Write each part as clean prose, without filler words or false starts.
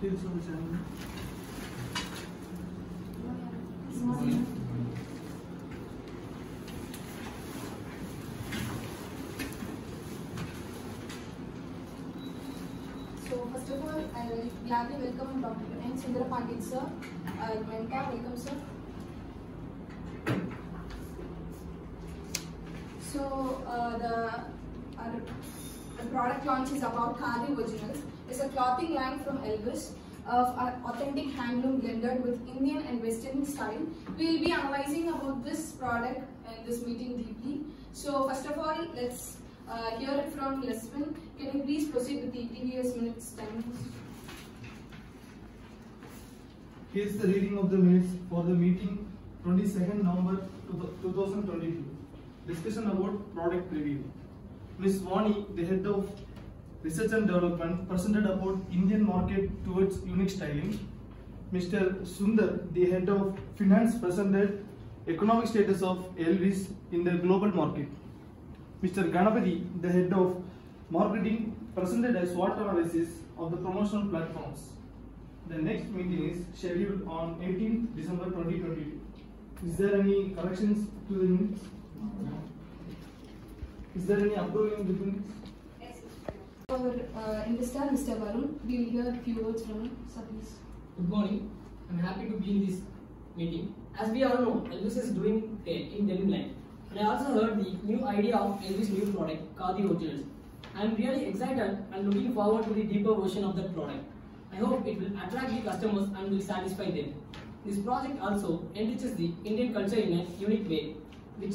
First of all, I will gladly welcome Dr. and Sindhra Patil sir, Menka, welcome sir. So the product launch is about Khadi Originals. It's a clothing line from Elvis of an authentic handloom blended with Indian and Western style. We will be analyzing about this product in this meeting deeply. So first of all, let's hear it from Leswin. Can you please proceed with the previous minutes time? Here's the reading of the minutes for the meeting 22nd November 2022. Discussion about product review. Ms. Vani, the head of research and development, presented about Indian market towards unique styling. Mr. Sundar, the head of finance, presented economic status of Elvis in the global market. Mr. Ganapathi, the head of marketing, presented a SWOT analysis of the promotional platforms. The next meeting is scheduled on 18th December 2022. Is there any corrections to the minutes? No. Is there any upcoming difference? Yes. Our investor, Mr. Varun, we will hear a few words from Sabees. Good morning. I am happy to be in this meeting. As we all know, Elvis is doing great in denim line. And I also heard the new idea of Elvis' new product, Khadi Hotels. I am really excited and looking forward to the deeper version of that product. I hope it will attract the customers and will satisfy them. This project also enriches the Indian culture in a unique way, which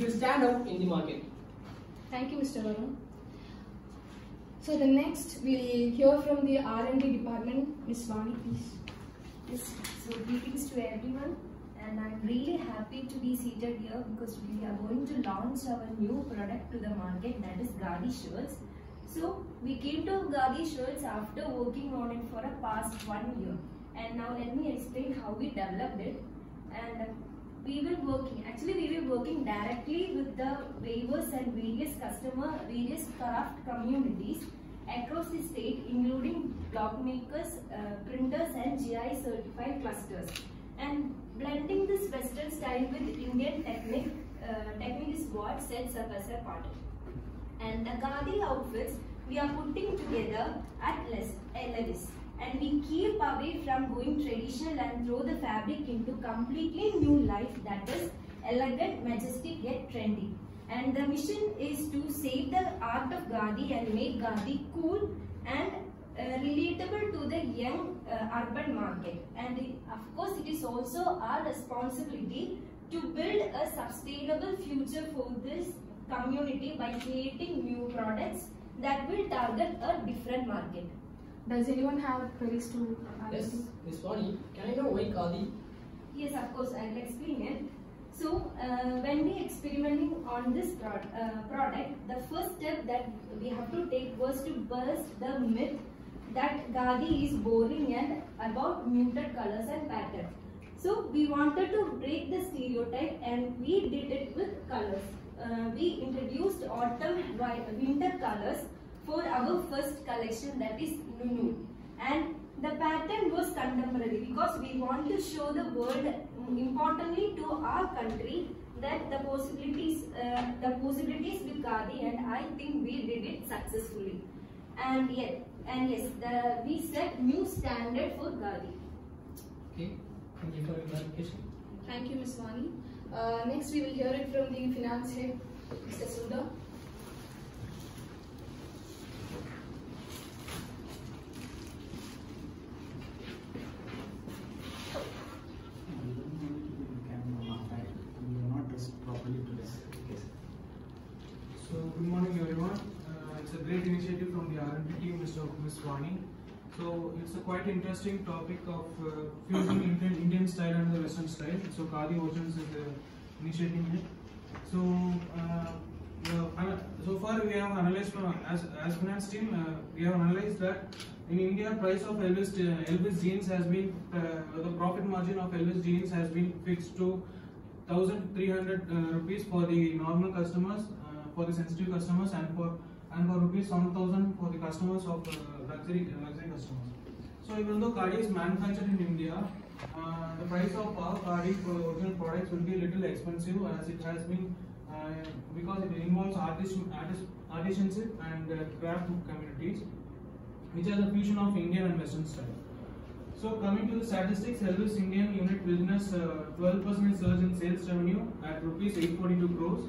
will stand out in the market. Thank you, Mr. Varun. So the next we'll hear from the R&D department. Ms. Vani, please. Yes. So greetings to everyone, and I'm really happy to be seated here because we are going to launch our new product to the market, that is Khadi shirts. So we came to Khadi shirts after working on it for a past 1 year, and now let me explain how we developed it. And we were working directly with the weavers and various craft communities across the state, including blockmakers, printers and GI certified clusters. And blending this Western style with Indian technique is what sets us apart. And the Khadi outfits we are putting together at Elvis. And we keep away from going traditional and throw the fabric into completely new life, that is elegant, majestic yet trendy. And the mission is to save the art of Khadi and make Khadi cool and relatable to the young urban market. And of course it is also our responsibility to build a sustainable future for this community by creating new products that will target a different market. Does anyone have queries to ask? Yes, Ms. Vani, can I know why Khadi? Yes, of course, I will explain it. So, when we experimenting on this product, the first step that we have to take was to burst the myth that Khadi is boring and about muted colors and patterns. So, we wanted to break the stereotype and we did it with colors. We introduced autumn, winter colors for our first collection, that is Nunu, and the pattern was contemporary because we want to show the world, importantly to our country, that the possibilities with Khadi, and I think we did it successfully. And we set new standard for Khadi. Okay, thank you for your clarification. Thank you, Ms. Vani. Next we will hear it from the finance head, Mr. Sudha. Mswani. So it's a quite interesting topic of fusing Indian style and the Western style. So Khadi Oceans is initiating it. So so far we have analyzed from, as finance team, we have analyzed that in India price of Elvis jeans has been the profit margin of Elvis jeans has been fixed to 1,300 rupees for the normal customers, for the sensitive customers, and for rupees 1,000 for the customers of luxury customers. So even though Khadi is manufactured in India, the price of our Khadi original products will be a little expensive, as it has been because it involves artisanship and craft communities, which are the fusion of Indian and Western style. So coming to the statistics, Elvis Indian unit business 12% surge in sales revenue at rupees 842 crores,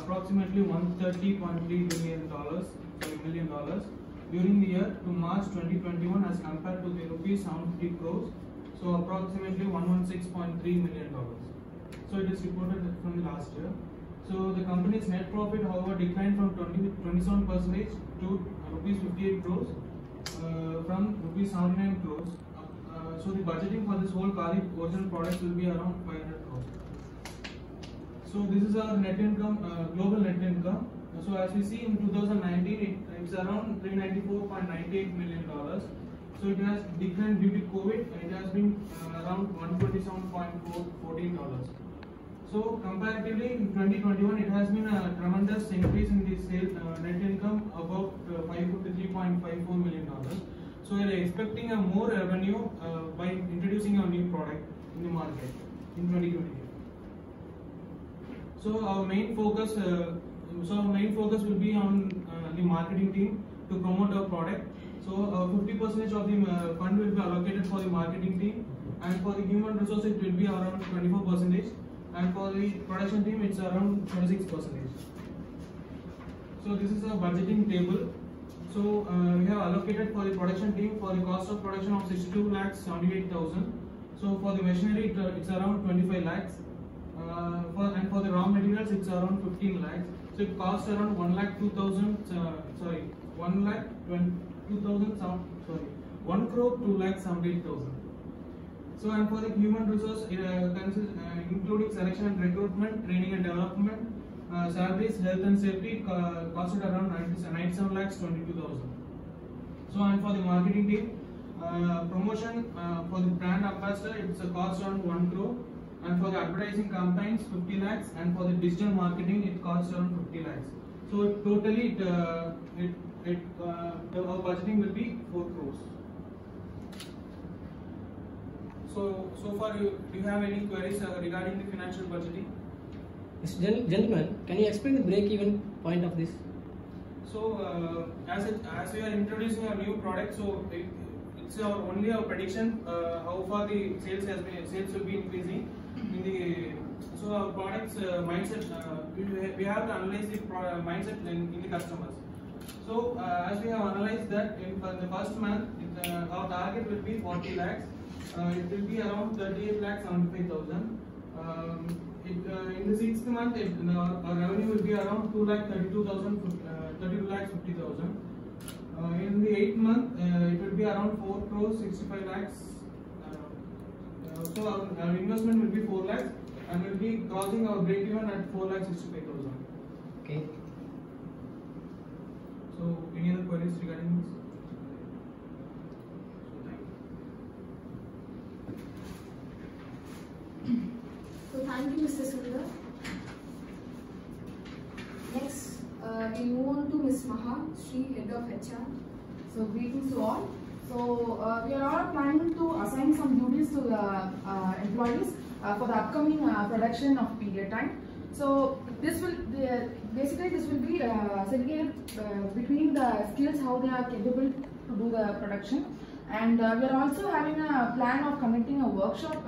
approximately $130.3 billion, $3 million during the year to March 2021 as compared to the rupees 750 crores, so approximately $116.3 million. So it is reported from the last year. So the company's net profit, however, declined from 27% to rupees 58 crores from rupees 79 crores. So the budgeting for this whole Khadi original products will be around 500 crores. So this is our net income, global net income. So as we see in 2019, it's around $394.98 million. So it has declined due to COVID. It has been around $127.14. So comparatively in 2021, it has been a tremendous increase in the sale net income, about $553.54 million. So we are expecting a more revenue by introducing our new product in the market in 2022. So our main focus, will be on the marketing team to promote our product. So 50% of the fund will be allocated for the marketing team, and for the human resources it will be around 24%, and for the production team it's around 26%. So this is a budgeting table. So we have allocated for the production team for the cost of production of 62,78,000. So for the machinery it's around 25 lakhs, and for the raw materials it's around 15 lakhs. So it costs around 1 crore 2 lakh 78,000. So and for the human resource, it consists including selection and recruitment, training and development, salaries, health and safety, costed around 97,22,000. So and for the marketing team, promotion for the brand ambassador, it's a cost around 1 crore, and for the advertising campaigns 50 lakhs, and for the digital marketing it costs around 50 lakhs. So totally our budgeting will be 4 crores. So far, do you have any queries regarding the financial budgeting? Yes, gentlemen, can you explain the break-even point of this? So as we are introducing a new product, so it's only our prediction how far the sales will be increasing. So our product's mindset, we have to analyze the mindset in the customers. So as we have analyzed that, for the first month, our target will be 40 lakhs. It will be around 38,75,000. In the sixth month, our revenue will be around 2,32,50,000. In the eighth month, it will be around 4 crores 65 lakhs. So our investment will be 4 lakhs, and we'll be crossing our break even at 4,65,000. Okay. So any other queries regarding this? So thank you, Mr. Sundar. Next, we move on to Ms. Maharshi, Head of HR. So greetings to all. So we are all planning to assign some duties to the employees for the upcoming production of period time. So this will basically be segregated between the skills, how they are capable to do the production. And we are also having a plan of conducting a workshop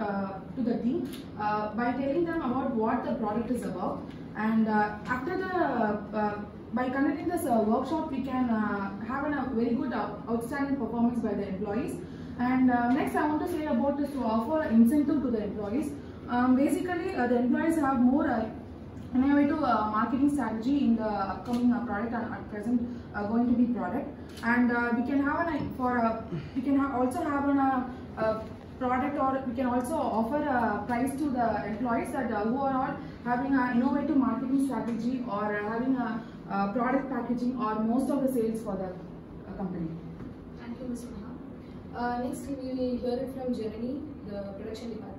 to the team by telling them about what the product is about. And after the by conducting this workshop, we can have a very good outstanding performance by the employees. And next, I want to say about is to offer incentive to the employees. Basically, the employees have more innovative marketing strategy in the upcoming product and at present going to be product. And we can also have an product, or we can also offer a prize to the employees that who are all having an innovative marketing strategy, or having a product packaging, or most of the sales for the company. Thank you, Ms. Maha. Next, we will hear it from Jerini, the production department.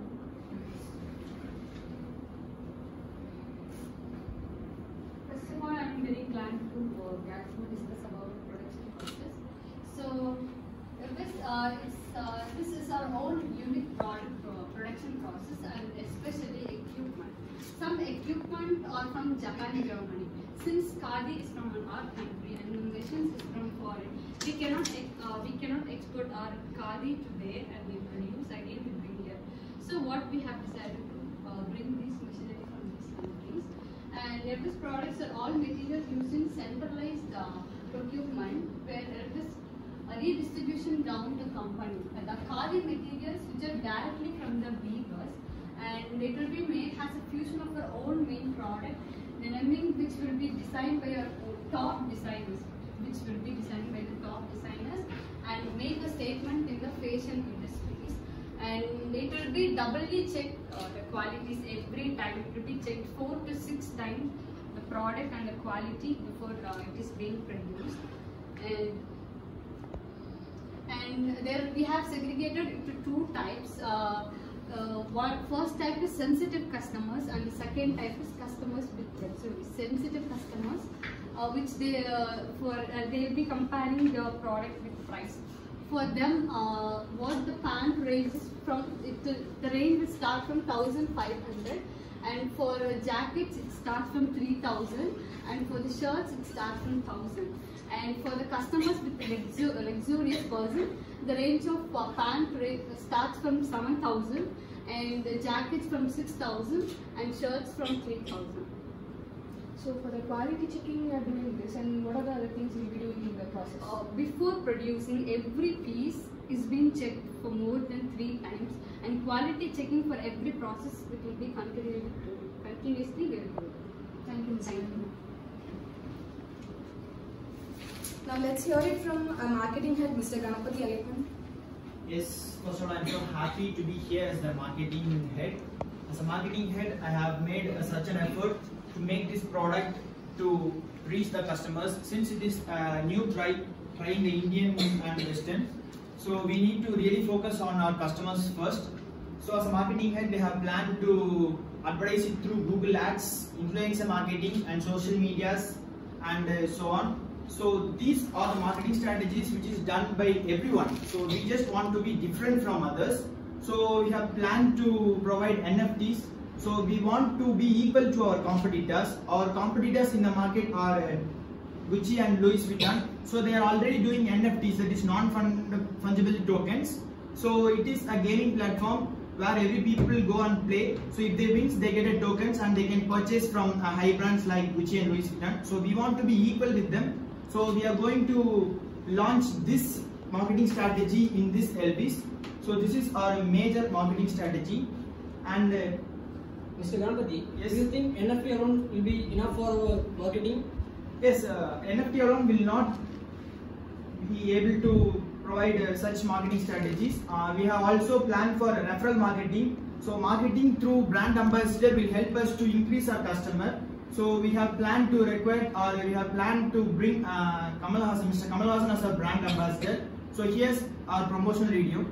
I am very glad to discuss about production process. So, Elvis, or from Japan and Germany. Since Khadi is from our country and Oceans is from foreign, we cannot export our Khadi to there and we produce again we bring here. So what we have decided to bring these machinery from these countries, and Elvis products are all materials used in centralized procurement, where there is a redistribution down to company. The Khadi materials which are directly from the weavers, and it will be made as a fusion of our own main product, the naming which will be designed by our top designers, which will be designed by the top designers, and make a statement in the fashion industries, and it will be doubly checked the qualities every time. It will be checked 4 to 6 times the product and the quality before it is being produced, and there we have segregated into 2 types. First type is sensitive customers, and the second type is customers with luxury. Sensitive customers, which they'll be comparing the product with price. For them, what the pant ranges from, the range will start from 1,500, and for jackets it starts from 3,000, and for the shirts it starts from 1,000. And for the customers with luxurious person, the range of pant starts from 7,000, and the jackets from 6,000, and shirts from 3,000. So for the quality checking, we are doing this, and what are the other things we'll be doing in the process? Before producing, every piece is being checked for more than 3 times, and quality checking for every process it will be continuously very good. Thank you, Ms. Janani. Now let's hear it from our marketing head, Mr. Ganapathi Aleppan. Yes, first of all, I'm so happy to be here as the marketing head. As a marketing head, I have made such an effort to make this product to reach the customers. Since it is new try in the Indian and Western, so we need to really focus on our customers first. So as a marketing head, we have planned to advertise it through Google Ads, influencer marketing, and social medias, and so on. So these are the marketing strategies which is done by everyone. So we just want to be different from others. So we have planned to provide NFTs. So we want to be equal to our competitors. Our competitors in the market are Gucci and Louis Vuitton. So they are already doing NFTs, that is non-fungible tokens. So it is a gaming platform where every people go and play. So if they win, they get a tokens and they can purchase from high brands like Gucci and Louis Vuitton. So we want to be equal with them. So we are going to launch this marketing strategy in this Elvis. So this is our major marketing strategy. And Mr. Ganapathi, yes, do you think NFT alone will be enough for marketing? Yes, NFT alone will not be able to provide such marketing strategies. We have also planned for referral marketing. So marketing through brand ambassador will help us to increase our customer. So we have planned to bring Kamal Hasan, Mr. Kamal Hasan as a brand ambassador. So here's our promotional video.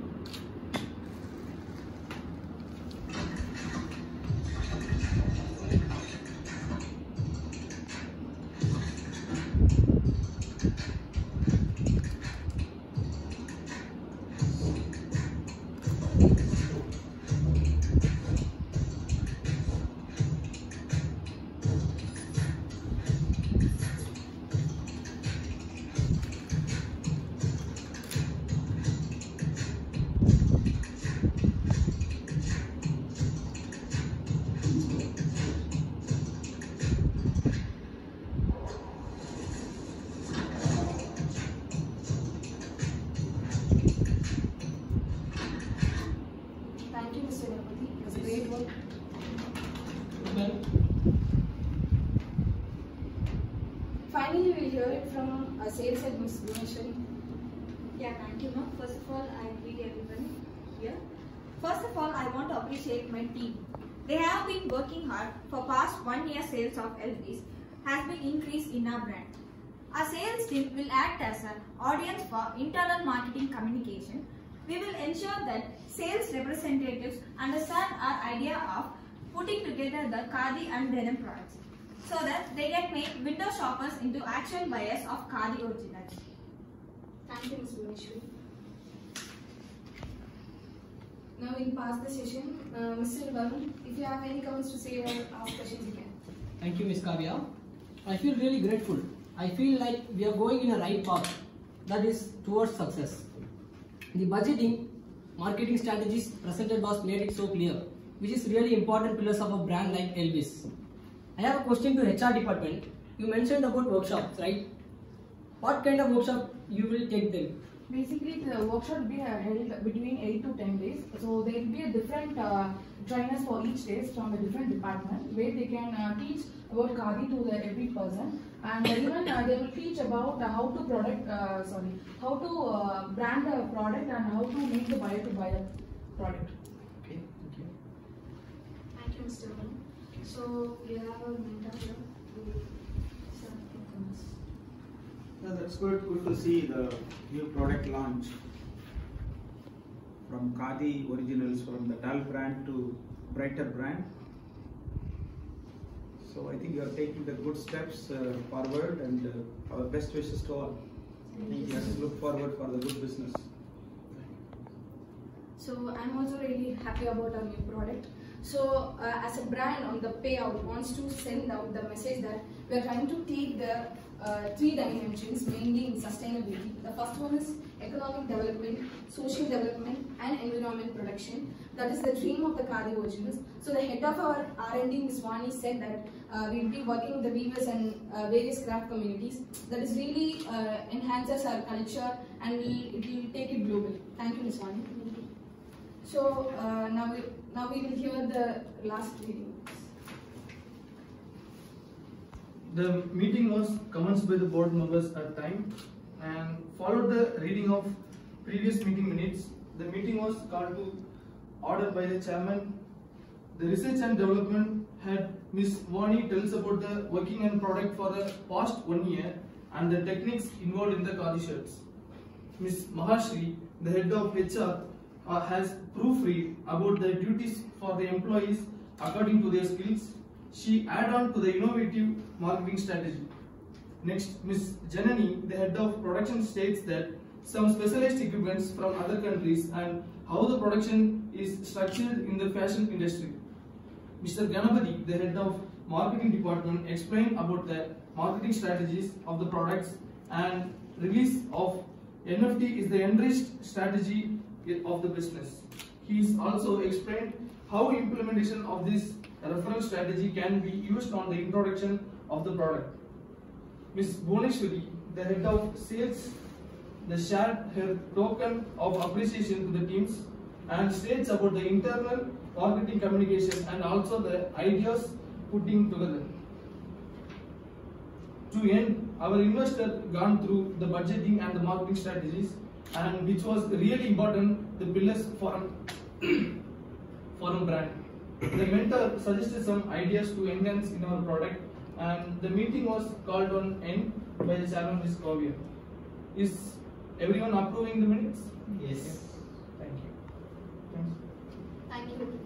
Sales and Mswani. Yeah, thank you, ma'am. First of all, I greet everyone here. First of all, I want to appreciate my team. They have been working hard for past 1 year. Sales of Elvis has been increased in our brand. Our sales team will act as an audience for internal marketing communication. We will ensure that sales representatives understand our idea of putting together the Khadi and denim products, so that they can make window shoppers into actual buyers of Khadi Originals. Thank you, Ms. Bhoneshwari. Now we'll pass the session. Mr. Varun, if you have any comments to say or ask questions, you can. Thank you, Ms. Kavya. I feel really grateful. I feel like we are going in a right path that is towards success. The budgeting, marketing strategies presented was made it so clear, which is really important pillars of a brand like Elvis. I have a question to HR department. You mentioned about workshops, right? What kind of workshop you will take them? Basically, the workshop will be held between 8 to 10 days. So there will be a different trainers for each day from a different department where they can teach about Khadi to every person, and even they will teach about how to brand a product and how to make the buyer to buy the product. Okay, thank you. Thank you, Mr. Varun. So we have a mentor here. Yeah, that's good. Good to see the new product launch from Khadi Originals, from the dull brand to brighter brand. So I think you are taking the good steps forward, and our best wishes to all. Let's look forward for the good business. So I'm also really happy about our new product. So as a brand on the payout wants to send out the message that we are trying to take the three dimensions mainly in sustainability. The first one is economic development, social development and environment protection. That is the dream of the Khadi Oceans. So the head of our R&D, Mswani, said that we will be working with the weavers and various craft communities. That is really enhances our culture and it will take it global. Thank you, Mswani. So now we will hear the last reading. The meeting was commenced by the board members at time and followed the reading of previous meeting minutes. The meeting was called to order by the chairman. The research and development head Ms. Vani tells about the working and product for the past 1 year and the techniques involved in the Khadi shirts. Ms. Maharshi, the head of HR, has proofread about the duties for the employees according to their skills. She add on to the innovative marketing strategy. Next, Ms. Janani, the head of production, states that some specialized equipments from other countries and how the production is structured in the fashion industry. Mr. Ganapathi, the head of marketing department, explained about the marketing strategies of the products and release of NFT is the enriched strategy of the business. He's also explained how implementation of this referral strategy can be used on the introduction of the product. Ms. Bhoneshwari, the head of sales, shared her token of appreciation to the teams and states about the internal marketing communication and also the ideas putting together. To end, our investor gone through the budgeting and the marketing strategies, and which was really important, the pillars for a brand. The mentor suggested some ideas to enhance in our product, and the meeting was called on end by the chairman, Ms. Kavya. Is everyone approving the minutes? Yes. Thank you. Thank you.